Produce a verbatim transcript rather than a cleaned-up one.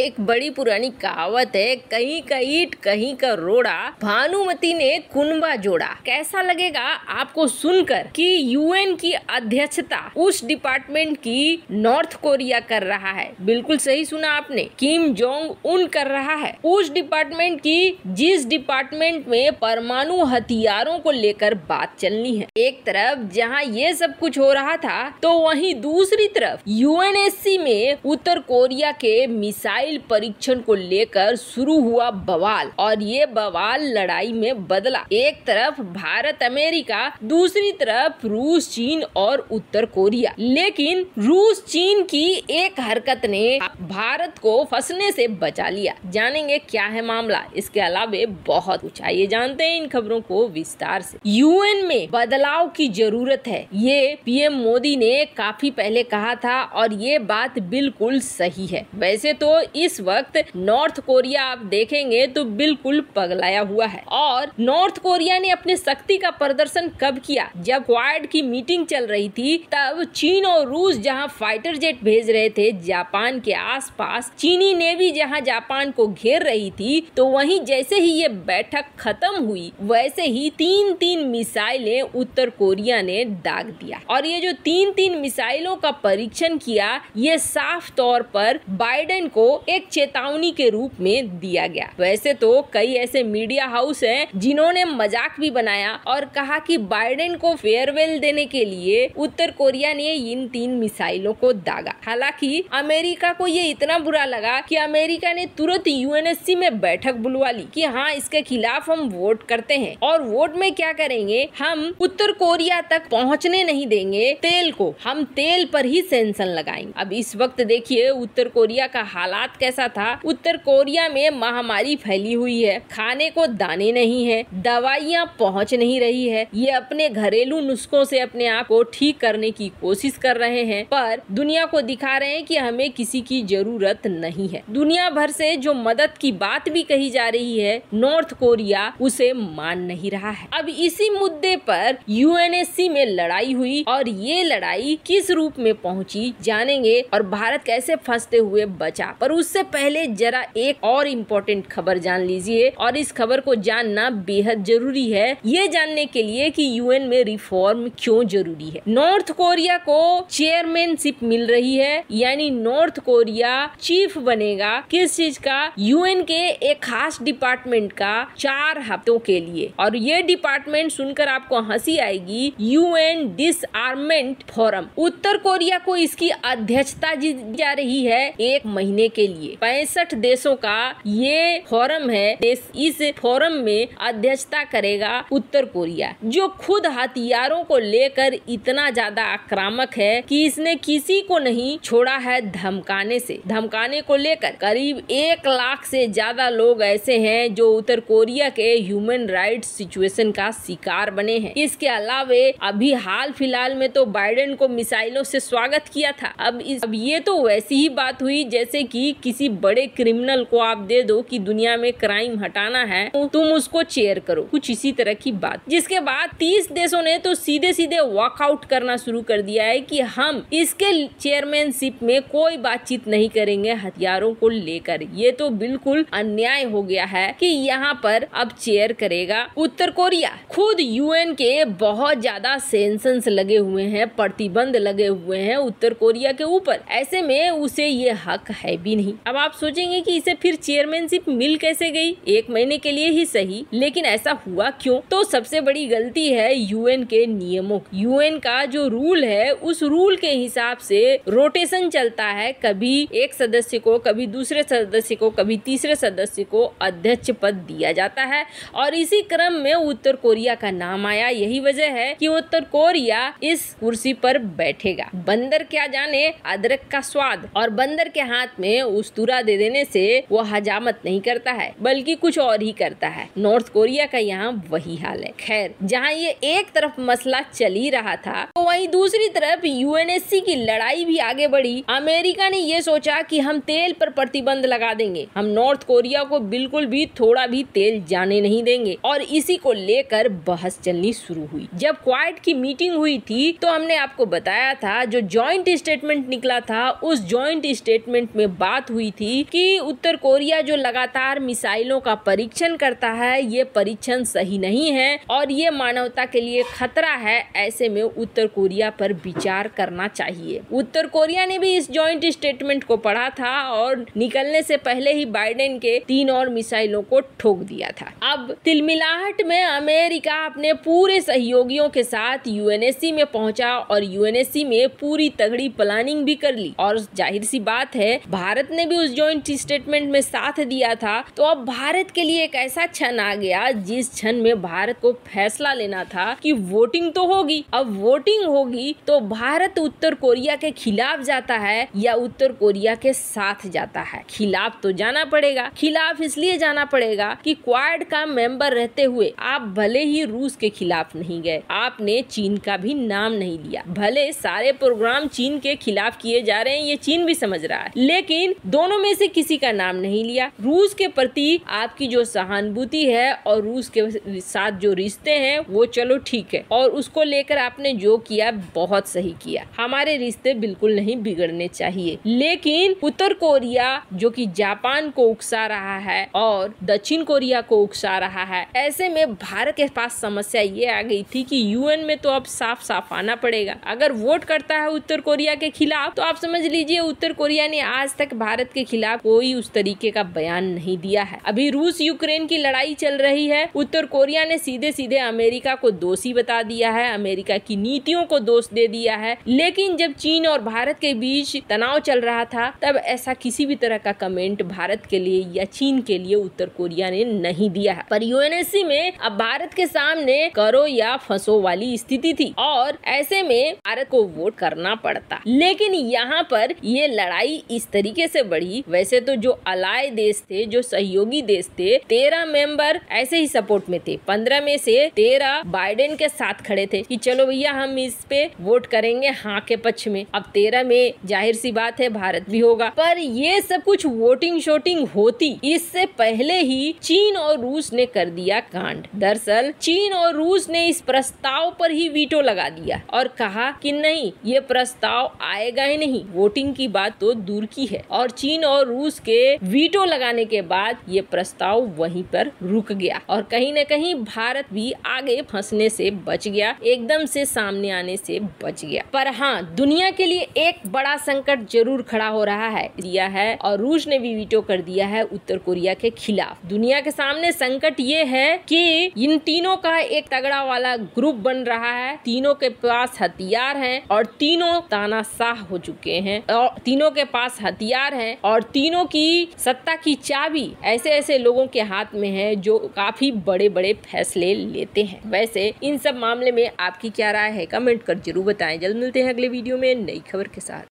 एक बड़ी पुरानी कहावत है, कहीं का ईंट कहीं का रोड़ा, भानुमति ने कुनबा जोड़ा। कैसा लगेगा आपको सुनकर कि यूएन की अध्यक्षता उस डिपार्टमेंट की नॉर्थ कोरिया कर रहा है। बिल्कुल सही सुना आपने, किम जोंग उन कर रहा है उस डिपार्टमेंट की जिस डिपार्टमेंट में परमाणु हथियारों को लेकर बात चलनी है। एक तरफ जहाँ ये सब कुछ हो रहा था तो वहीं दूसरी तरफ यूएनएससी में उत्तर कोरिया के मिसाइल परीक्षण को लेकर शुरू हुआ बवाल, और ये बवाल लड़ाई में बदला। एक तरफ भारत अमेरिका, दूसरी तरफ रूस, चीन और उत्तर कोरिया। लेकिन रूस चीन की एक हरकत ने भारत को फंसने से बचा लिया। जानेंगे क्या है मामला, इसके अलावा बहुत कुछ। आइए जानते हैं इन खबरों को विस्तार से। यूएन में बदलाव की जरूरत है, ये पीएम मोदी ने काफी पहले कहा था और ये बात बिल्कुल सही है। वैसे तो इस वक्त नॉर्थ कोरिया आप देखेंगे तो बिल्कुल पगलाया हुआ है। और नॉर्थ कोरिया ने अपनी शक्ति का प्रदर्शन कब किया, जब क्वाड की मीटिंग चल रही थी, तब चीन और रूस जहां फाइटर जेट भेज रहे थे जापान के आसपास, चीनी नेवी जहां जापान को घेर रही थी, तो वहीं जैसे ही ये बैठक खत्म हुई वैसे ही तीन तीन मिसाइलें उत्तर कोरिया ने दाग दिया। और ये जो तीन तीन मिसाइलों का परीक्षण किया, ये साफ तौर पर बाइडेन को एक चेतावनी के रूप में दिया गया। वैसे तो कई ऐसे मीडिया हाउस हैं जिन्होंने मजाक भी बनाया और कहा कि बाइडेन को फेयरवेल देने के लिए उत्तर कोरिया ने इन तीन मिसाइलों को दागा। हालांकि अमेरिका को ये इतना बुरा लगा कि अमेरिका ने तुरंत यूएनएससी में बैठक बुलवा ली कि हाँ, इसके खिलाफ हम वोट करते हैं, और वोट में क्या करेंगे, हम उत्तर कोरिया तक पहुँचने नहीं देंगे तेल को, हम तेल पर ही सेंक्शन लगाएंगे। अब इस वक्त देखिए उत्तर कोरिया का हालात कैसा था। उत्तर कोरिया में महामारी फैली हुई है, खाने को दाने नहीं है, दवाइयाँ पहुँच नहीं रही है। ये अपने घरेलू नुस्खों से अपने आप को ठीक करने की कोशिश कर रहे हैं, पर दुनिया को दिखा रहे हैं कि हमें किसी की जरूरत नहीं है। दुनिया भर से जो मदद की बात भी कही जा रही है, नॉर्थ कोरिया उसे मान नहीं रहा है। अब इसी मुद्दे पर यूएनएससी में लड़ाई हुई, और ये लड़ाई किस रूप में पहुँची जानेंगे, और भारत कैसे फंसते हुए बचा। पर उससे पहले जरा एक और इम्पोर्टेंट खबर जान लीजिए, और इस खबर को जानना बेहद जरूरी है, ये जानने के लिए कि यूएन में रिफॉर्म क्यों जरूरी है। नॉर्थ कोरिया को चेयरमैनशिप मिल रही है, यानी नॉर्थ कोरिया चीफ बनेगा किस चीज का, यूएन के एक खास डिपार्टमेंट का, चार हफ्तों के लिए। और ये डिपार्टमेंट सुनकर आपको हंसी आएगी, यूएन डिसआर्मेंट फोरम। उत्तर कोरिया को इसकी अध्यक्षता दी जा रही है एक महीने के लिए। पैंसठ देशों का ये फोरम है। इस फोरम में अध्यक्षता करेगा उत्तर कोरिया, जो खुद हथियारों को लेकर इतना ज्यादा आक्रामक है कि इसने किसी को नहीं छोड़ा है धमकाने से। धमकाने को लेकर करीब एक लाख से ज्यादा लोग ऐसे हैं जो उत्तर कोरिया के ह्यूमन राइट्स सिचुएशन का शिकार बने हैं। इसके अलावा अभी हाल फिलहाल में तो बाइडेन को मिसाइलों से स्वागत किया था। अब इस, अब ये तो वैसी ही बात हुई जैसे कि किसी बड़े क्रिमिनल को आप दे दो कि दुनिया में क्राइम हटाना है, तुम उसको चेयर करो, कुछ इसी तरह की बात। जिसके बाद तीस देशों ने तो सीधे सीधे वॉकआउट करना शुरू कर दिया है कि हम इसके चेयरमैनशिप में कोई बातचीत नहीं करेंगे हथियारों को लेकर। ये तो बिल्कुल अन्याय हो गया है कि यहाँ पर अब चेयर करेगा उत्तर कोरिया। खुद यूएन के बहुत ज्यादा सेंसन्स लगे हुए हैं, प्रतिबंध लगे हुए हैं उत्तर कोरिया के ऊपर, ऐसे में उसे ये हक है भी नहीं। अब आप सोचेंगे कि इसे फिर चेयरमैनशिप मिल कैसे गई, एक महीने के लिए ही सही, लेकिन ऐसा हुआ क्यों? तो सबसे बड़ी गलती है यूएन के नियमों। यूएन का जो रूल है उस रूल के हिसाब से रोटेशन चलता है, कभी एक सदस्य को, कभी दूसरे सदस्य को, कभी तीसरे सदस्य को अध्यक्ष पद दिया जाता है, और इसी क्रम में उत्तर कोरिया का नाम आया। यही वजह है कि उत्तर कोरिया इस कुर्सी पर बैठेगा। बंदर क्या जाने अदरक का स्वाद, और बंदर के हाथ में उस्तूरा दे देने से वो हजामत नहीं करता है बल्कि कुछ और ही करता है। नॉर्थ कोरिया का यहाँ वही हाल है। खैर, जहाँ ये एक तरफ मसला चल ही रहा था तो वहीं दूसरी तरफ यूएनएससी की लड़ाई भी आगे बढ़ी। अमेरिका ने ये सोचा कि हम तेल पर प्रतिबंध लगा देंगे, हम नॉर्थ कोरिया को बिल्कुल भी थोड़ा भी तेल जाने नहीं देंगे, और इसी को लेकर बहस चलनी शुरू हुई। जब क्वाड की मीटिंग हुई थी तो हमने आपको बताया था, जो ज्वाइंट स्टेटमेंट निकला था उस ज्वाइंट स्टेटमेंट में बात बात हुई थी कि उत्तर कोरिया जो लगातार मिसाइलों का परीक्षण करता है, ये परीक्षण सही नहीं है और ये मानवता के लिए खतरा है। ऐसे में उत्तर कोरिया पर विचार करना चाहिए। उत्तर कोरिया ने भी इस जॉइंट स्टेटमेंट को पढ़ा था और निकलने से पहले ही बाइडेन के तीन और मिसाइलों को ठोक दिया था। अब तिलमिलाहट में अमेरिका अपने पूरे सहयोगियों के साथ यूएनएससी में पहुंचा और यूएनएससी में पूरी तगड़ी प्लानिंग भी कर ली और जाहिर सी बात है भारत ने भी उस जॉइंट स्टेटमेंट में साथ दिया था। तो अब भारत के लिए एक ऐसा क्षण आ गया जिस क्षण में भारत को फैसला लेना था कि वोटिंग तो होगी। अब वोटिंग होगी तो भारत उत्तर कोरिया के खिलाफ जाता है या उत्तर कोरिया के साथ जाता है। खिलाफ तो जाना पड़ेगा। खिलाफ इसलिए जाना पड़ेगा कि क्वाड का मेंबर रहते हुए आप भले ही रूस के खिलाफ नहीं गए, आपने चीन का भी नाम नहीं लिया। भले सारे प्रोग्राम चीन के खिलाफ किए जा रहे हैं, ये चीन भी समझ रहा है, लेकिन दोनों में से किसी का नाम नहीं लिया। रूस के प्रति आपकी जो सहानुभूति है और रूस के साथ जो रिश्ते हैं वो चलो ठीक है और उसको लेकर आपने जो किया बहुत सही किया। हमारे रिश्ते बिल्कुल नहीं बिगड़ने चाहिए। लेकिन उत्तर कोरिया जो कि जापान को उकसा रहा है और दक्षिण कोरिया को उकसा रहा है, ऐसे में भारत के पास समस्या ये आ गई थी कि यूएन में तो अब साफ साफ आना पड़ेगा। अगर वोट करता है उत्तर कोरिया के खिलाफ तो आप समझ लीजिए उत्तर कोरिया ने आज तक भारत के खिलाफ कोई उस तरीके का बयान नहीं दिया है। अभी रूस यूक्रेन की लड़ाई चल रही है, उत्तर कोरिया ने सीधे सीधे अमेरिका को दोषी बता दिया है, अमेरिका की नीतियों को दोष दे दिया है। लेकिन जब चीन और भारत के बीच तनाव चल रहा था तब ऐसा किसी भी तरह का कमेंट भारत के लिए या चीन के लिए उत्तर कोरिया ने नहीं दिया है। पर यूएनएससी में अब भारत के सामने करो या फंसो वाली स्थिति थी और ऐसे में भारत को वोट करना पड़ता। लेकिन यहाँ पर ये लड़ाई इस तरीके से बढ़ी। वैसे तो जो अलाय देश थे, जो सहयोगी देश थे, तेरह मेंबर ऐसे ही सपोर्ट में थे। पंद्रह में से तेरह बाइडेन के साथ खड़े थे कि चलो भैया हम इस पे वोट करेंगे हाँ के पक्ष में। अब तेरह में जाहिर सी बात है भारत भी होगा। पर ये सब कुछ वोटिंग शोटिंग होती इससे पहले ही चीन और रूस ने कर दिया कांड। दरअसल चीन और रूस ने इस प्रस्ताव पर ही वीटो लगा दिया और कहा कि नहीं, ये प्रस्ताव आएगा ही नहीं, वोटिंग की बात तो दूर की है। और चीन और रूस के वीटो लगाने के बाद ये प्रस्ताव वहीं पर रुक गया और कहीं न कहीं भारत भी आगे फंसने से बच गया, एकदम से सामने आने से बच गया। पर हाँ, दुनिया के लिए एक बड़ा संकट जरूर खड़ा हो रहा है दिया है और रूस ने भी वीटो कर दिया है उत्तर कोरिया के खिलाफ। दुनिया के सामने संकट ये है कि इन तीनों का एक तगड़ा वाला ग्रुप बन रहा है, तीनों के पास हथियार हैं और तीनों तानाशाह हो चुके हैं और तीनों के पास हथियार हैं और तीनों की सत्ता की चाबी ऐसे ऐसे लोगों के हाथ में है जो काफी बड़े बड़े फैसले लेते हैं। वैसे इन सब मामले में आपकी क्या राय है, कमेंट कर जरूर बताएं। जल्द मिलते हैं अगले वीडियो में नई खबर के साथ।